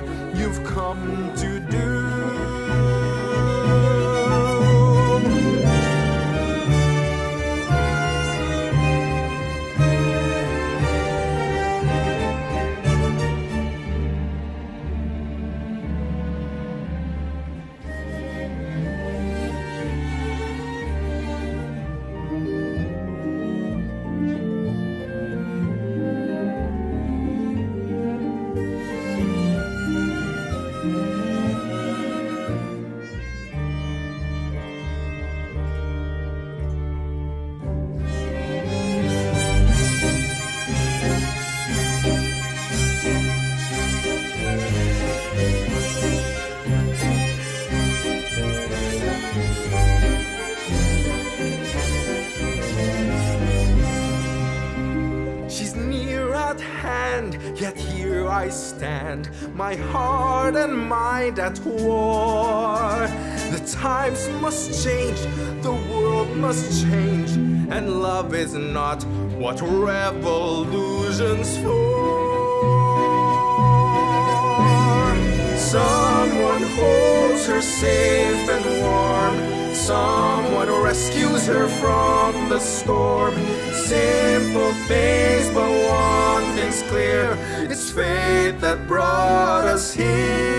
what you've come to Yet here I stand, my heart and mind at war. The times must change, the world must change, and love is not what revolution's for. Someone holds her safe and warm, someone rescues her from the storm. Simple things, but one thing's clear, it's fate that brought us here.